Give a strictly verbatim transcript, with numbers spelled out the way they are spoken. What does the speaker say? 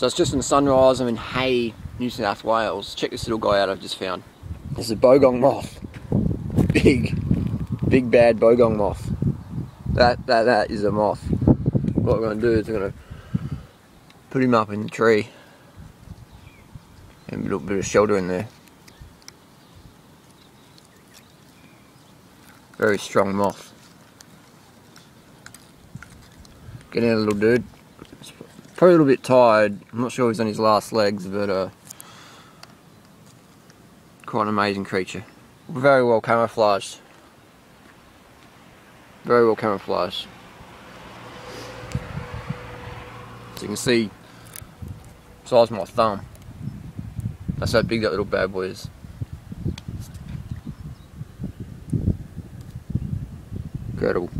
So it's just in sunrise. I'm in Hay, New South Wales. Check this little guy out I've just found. This is a Bogong Moth. Big, big bad Bogong Moth. That, that, that is a moth. What we're going to do is we're going to put him up in the tree. And a little bit of shelter in there. Very strong moth. Get in a little dude. Probably a little bit tired. I'm not sure he's on his last legs, but uh, quite an amazing creature. Very well camouflaged. Very well camouflaged. As you can see, the size of my thumb. That's how big that little bad boy is. Incredible.